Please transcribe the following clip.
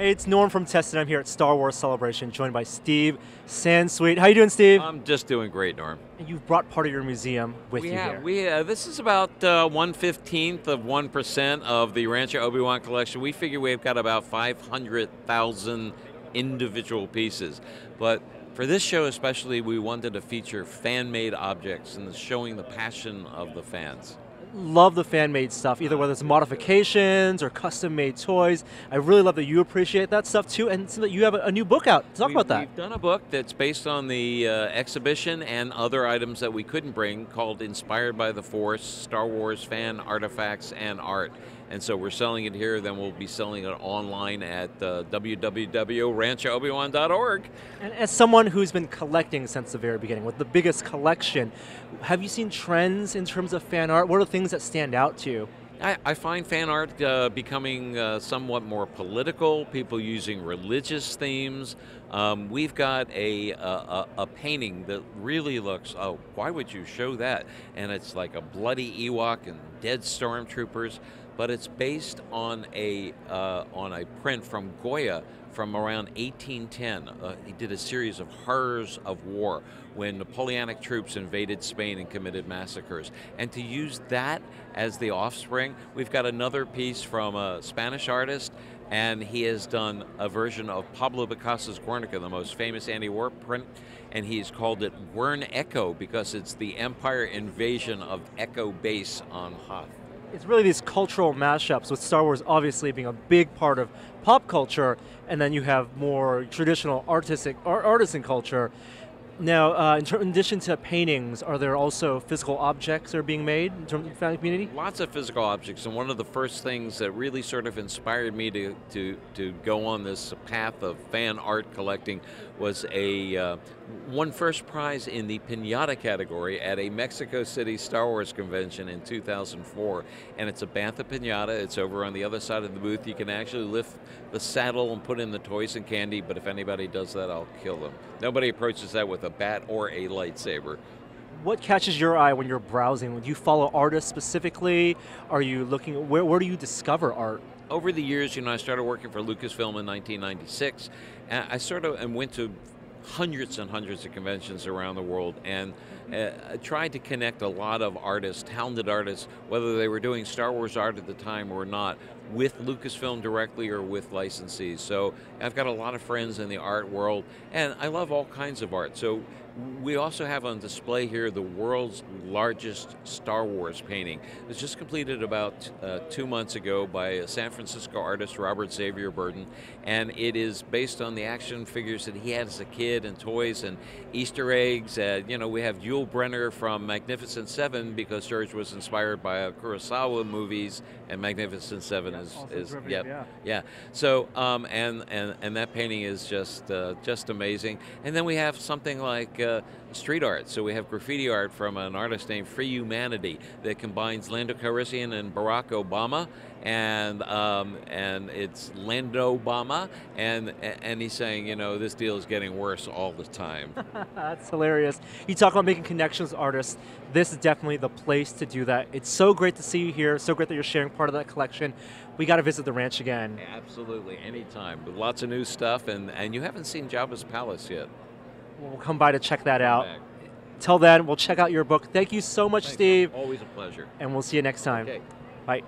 Hey, it's Norm from Tested. I'm here at Star Wars Celebration, joined by Steve Sansweet. How you doing, Steve? I'm just doing great, Norm. And you've brought part of your museum with you here. This is about 1/15 of 1% of the Rancho Obi-Wan Collection. We figure we've got about 500,000 individual pieces, but for this show especially, we wanted to feature fan-made objects and showing the passion of the fans. Love the fan-made stuff, either whether it's modifications or custom-made toys. I really love that you appreciate that stuff too, and so that you have a new book out. Talk about that. We've done a book that's based on the exhibition and other items that we couldn't bring, called Inspired by the Force, Star Wars Fan Artifacts and Art. And so we're selling it here, then we'll be selling it online at www.ranchoobiwan.org. And as someone who's been collecting since the very beginning, with the biggest collection, have you seen trends in terms of fan art? What are the things that stand out to you? I find fan art becoming somewhat more political, people using religious themes. We've got a painting that really looks, oh, why would you show that? And it's like a bloody Ewok and dead stormtroopers, but it's based on a print from Goya from around 1810. He did a series of horrors of war when Napoleonic troops invaded Spain and committed massacres. And to use that as the offspring, we've got another piece from a Spanish artist, and he has done a version of Pablo Picasso's Guernica, the most famous anti-war print, and he's called it Guernecho because it's the Empire invasion of Echo Base on Hoth. It's really these cultural mashups, with Star Wars obviously being a big part of pop culture, and then you have more traditional artistic or artisan culture. Now, in addition to paintings, are there also physical objects that are being made in terms of the fan community? Lots of physical objects, and one of the first things that really sort of inspired me to go on this path of fan art collecting was a won first prize in the pinata category at a Mexico City Star Wars convention in 2004, and it's a Bantha pinata. It's over on the other side of the booth. You can actually lift the saddle and put in the toys and candy, but if anybody does that, I'll kill them. Nobody approaches that with a bat or a lightsaber. What catches your eye when you're browsing? Do you follow artists specifically? Are you looking, where do you discover art? Over the years, you know, I started working for Lucasfilm in 1996, and I sort of went to hundreds and hundreds of conventions around the world, and tried to connect a lot of artists, talented artists, whether they were doing Star Wars art at the time or not, with Lucasfilm directly or with licensees. So I've got a lot of friends in the art world, and I love all kinds of art. So we also have on display here the world's largest Star Wars painting. It was just completed about 2 months ago by a San Francisco artist, Robert Xavier Burden, and it is based on the action figures that he had as a kid and toys and Easter eggs. You know, we have Yul Brynner from Magnificent Seven, because George was inspired by Kurosawa movies, and Magnificent Seven is. So and that painting is just amazing. And then we have something like street art. So we have graffiti art from an artist named Free Humanity that combines Lando Calrissian and Barack Obama, and it's Lando-bama, and he's saying, you know, this deal is getting worse all the time. That's hilarious. You talk about making connections with artists. This is definitely the place to do that. It's so great to see you here. So great that you're sharing part of that collection. We got to visit the ranch again. Absolutely, anytime. But lots of new stuff, and you haven't seen Jabba's Palace yet. We'll come by to check that out. Till then, we'll check out your book. Thank you so much, Steve. Always a pleasure. And we'll see you next time. Okay. Bye.